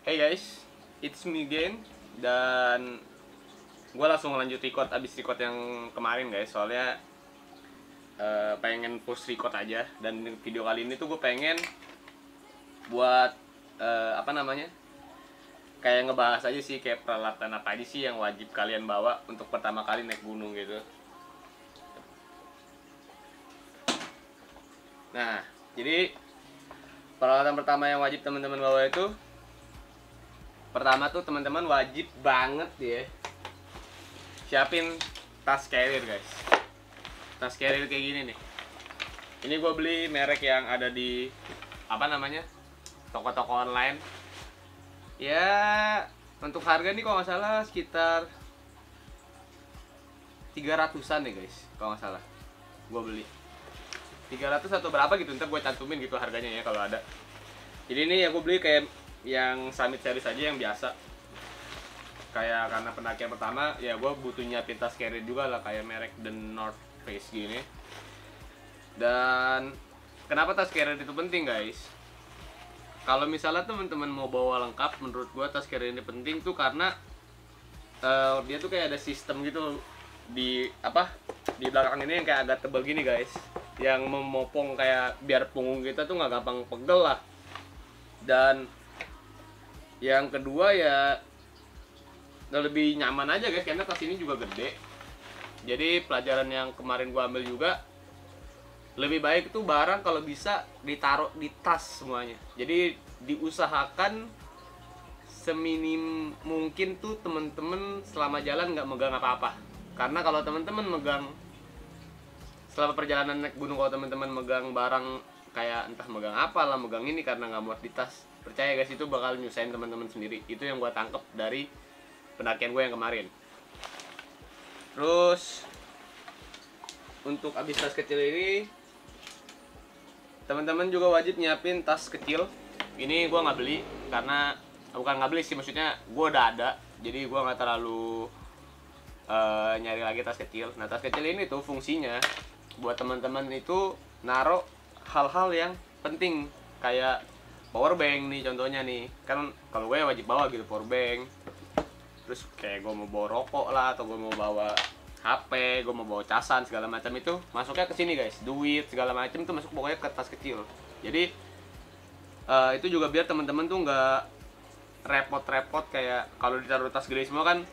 Hey guys, it's me again. Dan gue langsung lanjut record abis record yang kemarin guys. Soalnya pengen post record aja. Dan video kali ini tuh gue pengen buat kayak ngebahas aja sih, kayak peralatan apa aja sih yang wajib kalian bawa untuk pertama kali naik gunung gitu. Nah, jadi peralatan pertama yang wajib teman-teman bawa itu, pertama tuh teman-teman wajib banget ya siapin tas carrier guys. Tas carrier kayak gini nih. Ini gue beli merek yang ada di toko-toko online. Ya, untuk harga nih kalau nggak salah sekitar 300-an ya guys, kalau nggak salah gue beli 300 atau berapa gitu, ntar gue cantumin gitu harganya ya kalau ada. Jadi ini ya gue beli kayak yang Summit Series aja yang biasa. Kayak karena pendakian pertama ya gue butuh nyiapin tas carrier juga lah, kayak merek The North Face gini. Dan kenapa tas carrier itu penting guys? Kalau misalnya teman-teman mau bawa lengkap, menurut gue tas carrier ini penting tuh karena dia tuh kayak ada sistem gitu di belakang ini yang kayak agak tebal gini guys, yang memopong kayak biar punggung kita tuh nggak gampang pegel lah. Dan yang kedua ya lebih nyaman aja guys, karena tas ini juga gede. Jadi pelajaran yang kemarin gua ambil juga, lebih baik tuh barang kalau bisa ditaruh di tas semuanya. Jadi diusahakan seminim mungkin tuh temen-temen selama jalan nggak megang apa-apa. Karena kalau temen-temen megang selama perjalanan naik gunung, kalau temen-temen megang barang kayak entah megang apa lah, megang ini karena nggak muat di tas, percaya guys itu bakal nyusahin teman-teman sendiri. Itu yang gue tangkep dari pendakian gue yang kemarin. Terus untuk abis tas kecil ini, teman-teman juga wajib nyiapin tas kecil. Ini gue nggak beli, karena bukan nggak beli sih, maksudnya gue udah ada, jadi gue nggak terlalu nyari lagi tas kecil. Nah tas kecil ini tuh fungsinya buat teman-teman itu naruh hal-hal yang penting, kayak power bank nih contohnya nih. Kan kalau gue wajib bawa gitu power bank. Terus kayak gue mau bawa rokok lah, atau gue mau bawa HP, gue mau bawa casan segala macam, itu masuknya ke sini guys. Duit segala macam tuh masuk pokoknya ke tas kecil. Jadi itu juga biar teman-teman tuh nggak repot-repot, kayak kalau ditaruh tas gede semua kan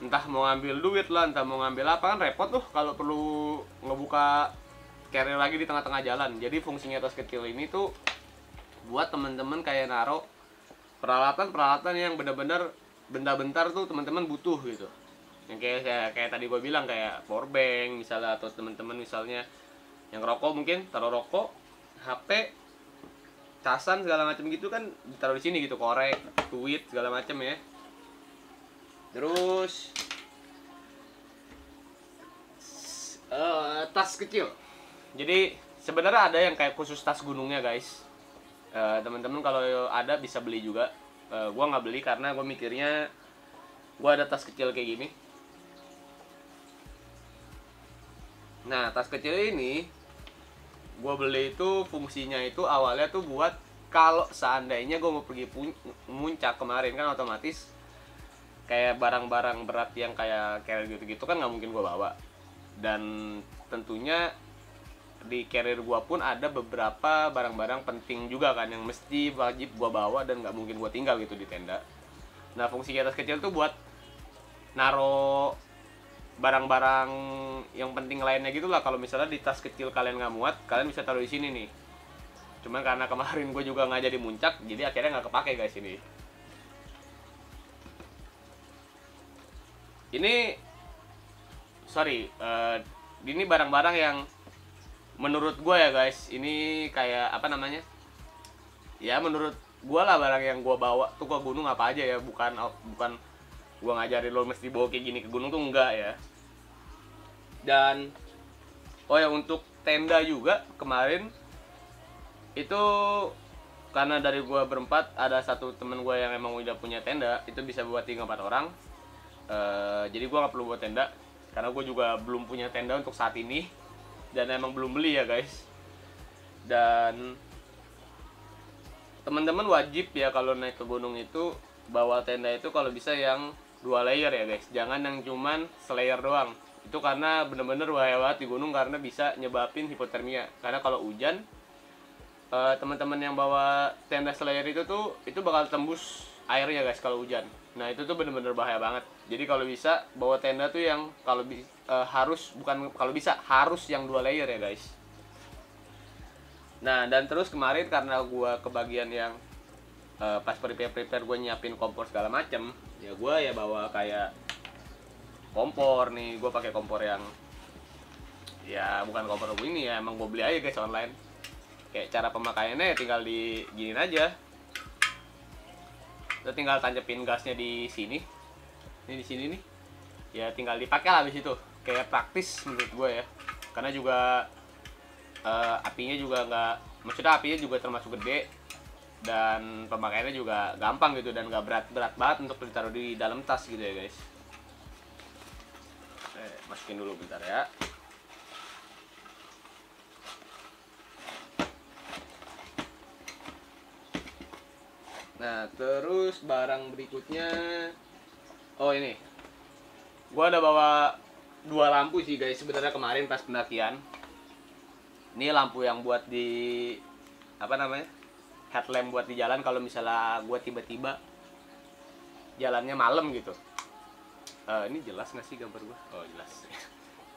entah mau ngambil duit lah, entah mau ngambil apa, kan repot tuh kalau perlu ngebuka carrier lagi di tengah-tengah jalan. Jadi fungsinya tas kecil ini tuh buat temen-temen kayak naro peralatan-peralatan yang bener-bener benda bentar tuh teman-teman butuh gitu. Yang kayak tadi gue bilang, kayak power bank misalnya, atau teman-teman misalnya yang rokok mungkin taruh rokok, HP, casan segala macam gitu kan ditaruh di sini gitu, korek, duit segala macam ya. Terus tas kecil. Jadi sebenarnya ada yang kayak khusus tas gunungnya guys. Teman-teman kalau ada bisa beli juga. Gue nggak beli karena gue mikirnya gue ada tas kecil kayak gini. Nah tas kecil ini gue beli itu fungsinya itu awalnya tuh buat kalau seandainya gue mau pergi puncak. Kemarin kan otomatis kayak barang-barang berat yang kayak carrier gitu-gitu kan nggak mungkin gue bawa. Dan tentunya di carrier gua pun ada beberapa barang-barang penting juga kan yang mesti wajib gua bawa dan nggak mungkin gua tinggal gitu di tenda. Nah fungsi tas kecil tuh buat naro barang-barang yang penting lainnya gitulah. Kalau misalnya di tas kecil kalian nggak muat, kalian bisa taruh di sini nih. Cuman karena kemarin gue juga nggak jadi muncak, jadi akhirnya nggak kepake guys ini. Ini barang-barang yang menurut gue ya guys, ini kayak ya menurut gue lah, barang yang gue bawa tuh ke gunung apa aja ya. Bukan gue ngajarin lo mesti bawa kayak gini ke gunung tuh, enggak ya. Dan oh ya, untuk tenda juga kemarin itu karena dari gue berempat ada satu temen gue yang emang udah punya tenda, itu bisa buat 3-4 orang. Jadi gue nggak perlu buat tenda karena gue juga belum punya tenda untuk saat ini. Dan emang belum beli ya guys. Dan teman-teman wajib ya kalau naik ke gunung itu bawa tenda itu kalau bisa yang 2 layer ya guys, jangan yang cuman selayer doang. Itu karena bener-bener bahaya banget di gunung karena bisa nyebabin hipotermia. Karena kalau hujan, teman-teman yang bawa tenda selayer itu tuh itu bakal tembus airnya guys kalau hujan. Nah itu tuh bener-bener bahaya banget. Jadi kalau bisa bawa tenda tuh yang kalau harus, bukan kalau bisa, harus yang 2 layer ya guys. Nah dan terus kemarin karena gua kebagian yang pas prepare gue nyiapin kompor segala macem, ya gue ya bawa kayak kompor nih, gue pakai kompor yang ya bukan kompor ini ya, emang gue beli aja guys online. Kayak cara pemakaiannya ya tinggal diginiin aja, kita tinggal tancepin gasnya di sini, ini di sini nih, ya tinggal dipakai lah abis itu. Kayak praktis menurut gue ya, karena juga apinya juga nggak, maksudnya apinya juga termasuk gede dan pemakaiannya juga gampang gitu dan gak berat-berat banget untuk ditaruh di dalam tas gitu ya guys. Masukin dulu bentar ya. Nah terus barang berikutnya, oh ini gua ada bawa 2 lampu sih guys sebenarnya kemarin pas pendakian. Ini lampu yang buat di apa namanya, headlamp buat di jalan kalau misalnya gue tiba-tiba jalannya malam gitu. Ini jelas nggak sih gambar gue? Oh jelas.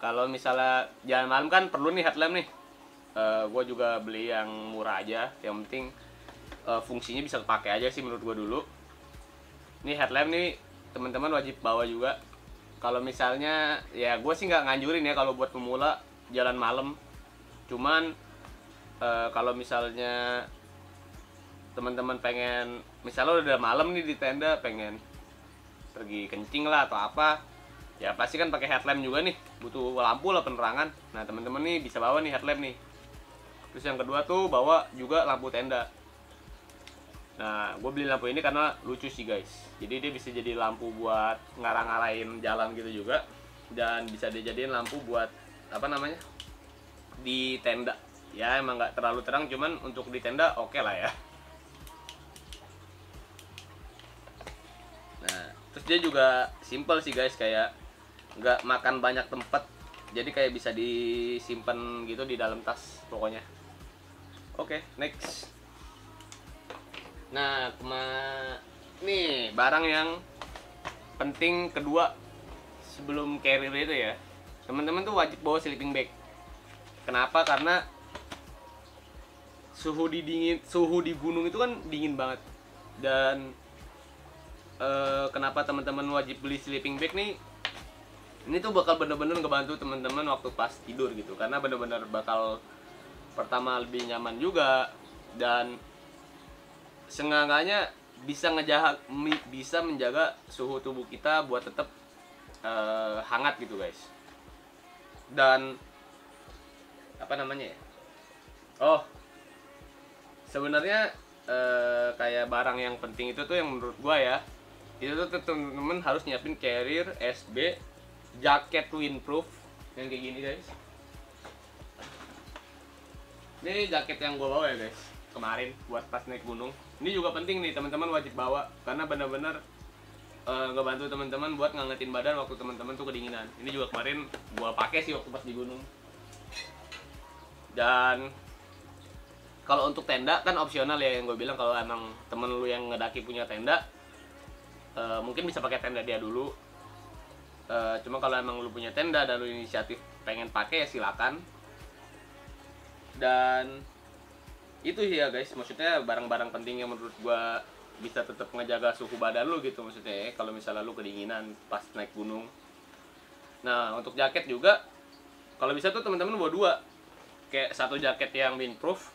Kalau misalnya jalan malam kan perlu nih headlamp nih. Gue juga beli yang murah aja. Yang penting fungsinya bisa dipakai aja sih menurut gue dulu. Nih headlamp nih teman-teman wajib bawa juga. Kalau misalnya ya gue sih nggak nganjurin ya kalau buat pemula jalan malam. Cuman kalau misalnya teman-teman pengen, misalnya udah malam nih di tenda, pengen pergi kencing lah atau apa, ya pasti kan pakai headlamp juga nih, butuh lampu lah penerangan. Nah teman-teman nih bisa bawa nih headlamp nih. Terus yang kedua tuh bawa juga lampu tenda. Nah gue beli lampu ini karena lucu sih guys. Jadi dia bisa jadi lampu buat ngarang-ngarain jalan gitu juga, dan bisa dijadiin lampu buat apa namanya di tenda. Ya emang nggak terlalu terang, cuman untuk di tenda oke lah ya. Terus dia juga simple sih guys, kayak nggak makan banyak tempat, jadi kayak bisa disimpan gitu di dalam tas pokoknya. Oke, next. Nah nih barang yang penting kedua sebelum carrier itu ya, teman-teman tuh wajib bawa sleeping bag. Kenapa? Karena suhu di gunung itu kan dingin banget. Dan kenapa teman-teman wajib beli sleeping bag nih? Ini tuh bakal bener-bener ngebantu teman-teman waktu pas tidur gitu, karena bener-bener bakal pertama lebih nyaman juga, dan seenggaknya bisa menjaga suhu tubuh kita buat tetap hangat gitu guys. Dan apa namanya ya? Oh sebenarnya kayak barang yang penting itu tuh yang menurut gua ya, itu tuh temen-temen harus nyiapin carrier, SB, jaket windproof yang kayak gini guys. Ini jaket yang gua bawa ya guys kemarin buat pas naik gunung. Ini juga penting nih teman-teman wajib bawa, karena bener-bener ngebantu teman-teman buat ngangetin badan waktu teman-teman tuh kedinginan. Ini juga kemarin gua pakai sih waktu pas di gunung. Dan kalau untuk tenda kan opsional ya, yang gue bilang kalau emang temen lu yang ngedaki punya tenda, mungkin bisa pakai tenda dia dulu. Cuma kalau emang lu punya tenda dan lu inisiatif pengen pakai ya silakan. Dan itu sih ya guys, maksudnya barang-barang penting yang menurut gue bisa tetap ngejaga suhu badan lu gitu, maksudnya ya, kalau misalnya lu kedinginan pas naik gunung. Nah untuk jaket juga kalau bisa tuh teman-teman bawa 2, kayak satu jaket yang windproof,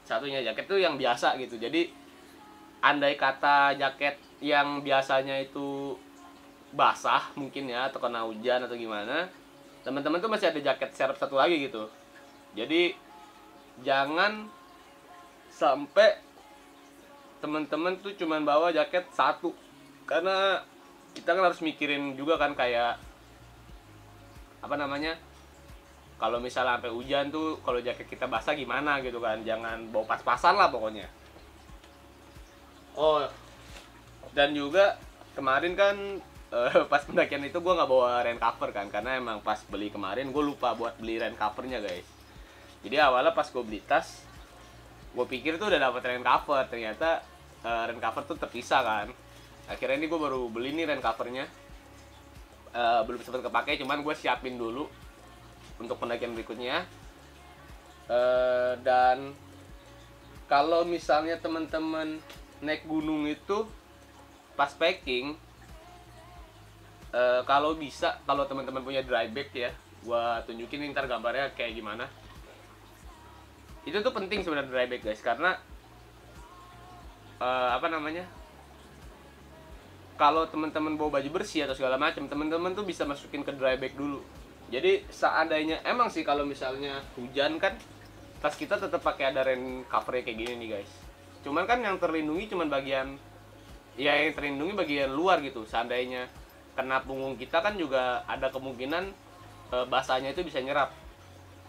satunya jaket tuh yang biasa gitu. Jadi andai kata jaket yang biasanya itu basah mungkin ya, atau kena hujan atau gimana, teman-teman tuh masih ada jaket serep 1 lagi gitu. Jadi jangan sampai teman-teman tuh cuman bawa jaket 1, karena kita kan harus mikirin juga kan kayak apa namanya, kalau misalnya sampai hujan tuh kalau jaket kita basah gimana gitu kan. Jangan bawa pas-pasan lah pokoknya. Oh, dan juga kemarin kan pas pendakian itu gue nggak bawa rain cover kan, karena emang pas beli kemarin gue lupa buat beli rain covernya guys. Jadi awalnya pas gue beli tas, gue pikir tuh udah dapet rain cover, ternyata rain cover tuh terpisah kan. Akhirnya ini gue baru beli nih rain covernya, belum sempet kepake, cuman gue siapin dulu untuk pendakian berikutnya. Dan kalau misalnya teman-teman naik gunung itu pas packing, kalau bisa, kalau teman-teman punya dry bag ya, gue tunjukin ntar gambarnya kayak gimana. Itu tuh penting sebenarnya dry bag guys, karena apa namanya, kalau teman-teman bawa baju bersih atau segala macam, teman-teman tuh bisa masukin ke dry bag dulu. Jadi seandainya emang sih kalau misalnya hujan kan tas kita tetap pakai ada rain covernya kayak gini nih guys. Cuman kan yang terlindungi cuman bagian, ya yang terlindungi bagian luar gitu. Seandainya kena punggung kita kan juga ada kemungkinan basahnya itu bisa nyerap.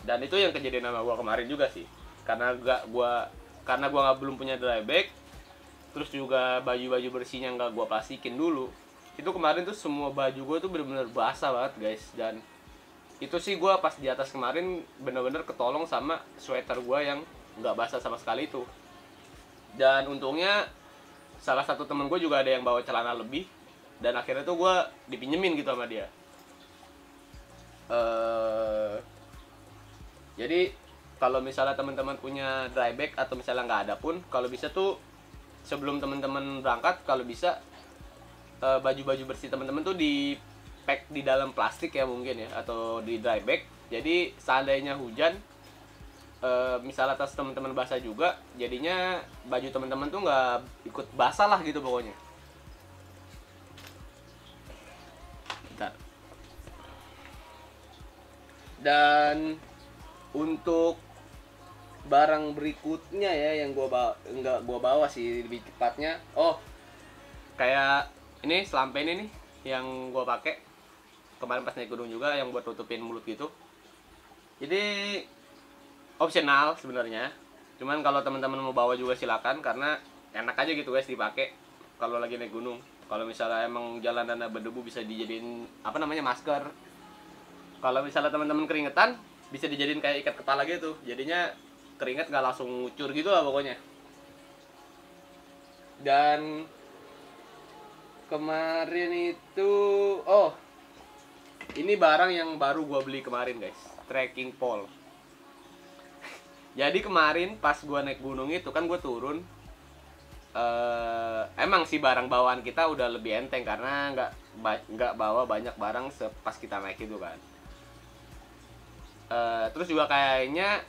Dan itu yang kejadian sama gua kemarin juga sih. Karena gua belum punya dry bag, terus juga baju-baju bersihnya nggak gua plastikin dulu. Itu kemarin tuh semua baju gua tuh bener-bener basah banget guys. Dan itu sih gua pas di atas kemarin bener-bener ketolong sama sweater gua yang nggak basah sama sekali itu. Dan untungnya salah satu temen gue juga ada yang bawa celana lebih, dan akhirnya tuh gua dipinjemin gitu sama dia. Jadi kalau misalnya teman-teman punya dry bag atau misalnya nggak ada pun, kalau bisa tuh sebelum teman-teman berangkat, kalau bisa baju-baju bersih teman-teman tuh di pack di dalam plastik ya mungkin ya, atau di dry bag. Jadi seandainya hujan, misalnya tas teman-teman basah juga, jadinya baju teman-teman tuh nggak ikut basah lah gitu pokoknya. Bentar. Dan untuk barang berikutnya ya yang nggak gua bawa sih lebih tepatnya. Oh, kayak ini selampen ini nih yang gua pakai kemarin pas naik gunung juga, yang buat tutupin mulut gitu. Jadi opsional sebenarnya. Cuman kalau teman-teman mau bawa juga silakan, karena enak aja gitu guys dipakai kalau lagi naik gunung. Kalau misalnya emang jalanan berdebu bisa dijadiin apa namanya masker. Kalau misalnya teman-teman keringetan bisa dijadiin kayak ikat kepala gitu, jadinya keringat gak langsung ngucur gitu lah pokoknya. Dan kemarin itu, oh ini barang yang baru gua beli kemarin guys, trekking pole. Jadi kemarin pas gua naik gunung itu kan gua turun, emang sih barang bawaan kita udah lebih enteng karena nggak bawa banyak barang pas kita naik itu kan. Terus juga kayaknya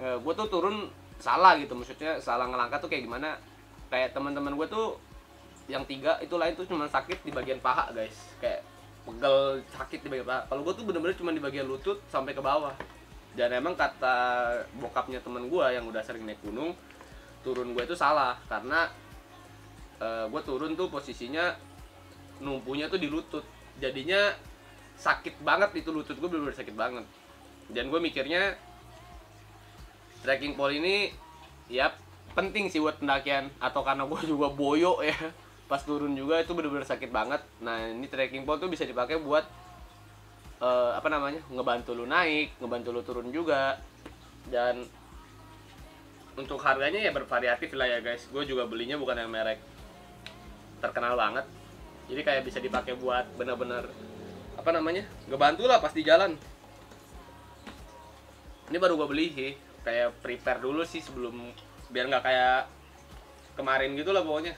gue tuh turun salah gitu, maksudnya salah ngelangkah tuh kayak gimana, kayak teman-teman gue tuh yang tiga itu lain tuh cuma sakit di bagian paha guys, kayak pegel sakit di bagian paha. Kalau gue tuh bener-bener cuma di bagian lutut sampai ke bawah. Dan emang kata bokapnya temen gue yang udah sering naik gunung, turun gue itu salah karena gue turun tuh posisinya numpunya tuh di lutut, jadinya sakit banget itu lutut gue, bener-bener sakit banget. Dan gue mikirnya trekking pole ini ya penting sih buat pendakian, atau karena gue juga boyo ya pas turun juga itu bener-bener sakit banget. Nah ini trekking pole tuh bisa dipakai buat apa namanya, ngebantu lu naik, ngebantu lu turun juga. Dan untuk harganya ya bervariatif lah ya guys, gue juga belinya bukan yang merek terkenal banget, jadi kayak bisa dipakai buat bener-bener apa namanya, ngebantu lah pas di jalan. Ini baru gue beli sih, kayak prepare dulu sih sebelum, biar nggak kayak kemarin gitu lah pokoknya.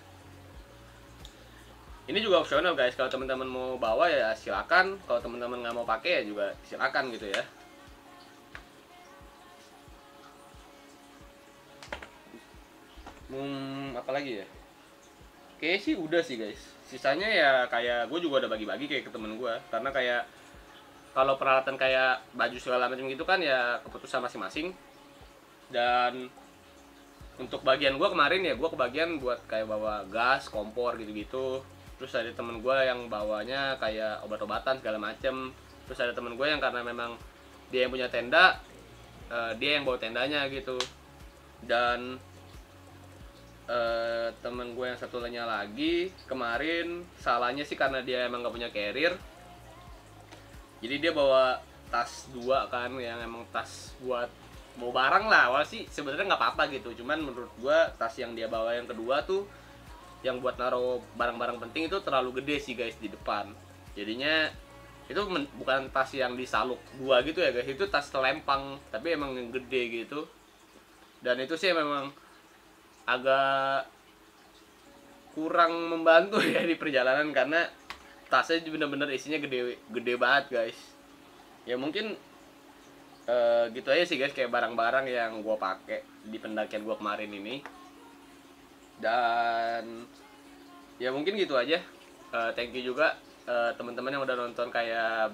Ini juga opsional guys, kalau teman-teman mau bawa ya silakan, kalau teman-teman nggak mau pakai ya juga silakan gitu ya. Apalagi ya? Kayaknya sih udah sih guys. Sisanya ya kayak gue juga udah bagi-bagi kayak ke temen gue, karena kayak kalau peralatan kayak baju segala macam gitu kan ya keputusan masing-masing. Dan untuk bagian gue kemarin ya gue kebagian buat kayak bawa gas, kompor gitu-gitu. Terus ada temen gue yang bawanya kayak obat-obatan segala macem. Terus ada temen gue yang karena memang dia yang punya tenda, dia yang bawa tendanya gitu. Dan temen gue yang satunya lagi kemarin salahnya sih karena dia emang gak punya carrier, jadi dia bawa tas dua kan, yang emang tas buat mau barang lah. Awal sih sebenarnya nggak apa-apa gitu, cuman menurut gue tas yang dia bawa yang kedua tuh yang buat naruh barang-barang penting itu terlalu gede sih guys di depan. Jadinya itu bukan tas yang disaluk dua gitu ya guys, itu tas telempang tapi emang yang gede gitu. Dan itu sih memang agak kurang membantu ya di perjalanan karena tasnya bener-bener isinya gede banget guys. Ya mungkin gitu aja sih guys, kayak barang-barang yang gue pakai di pendakian gue kemarin ini. Dan ya mungkin gitu aja. Thank you juga teman-teman yang udah nonton kayak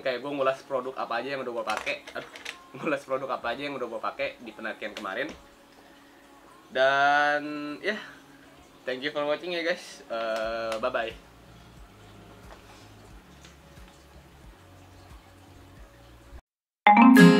gue ngulas produk apa aja yang udah gue pakai. Di pendakian kemarin. Dan ya, thank you for watching ya guys, bye-bye.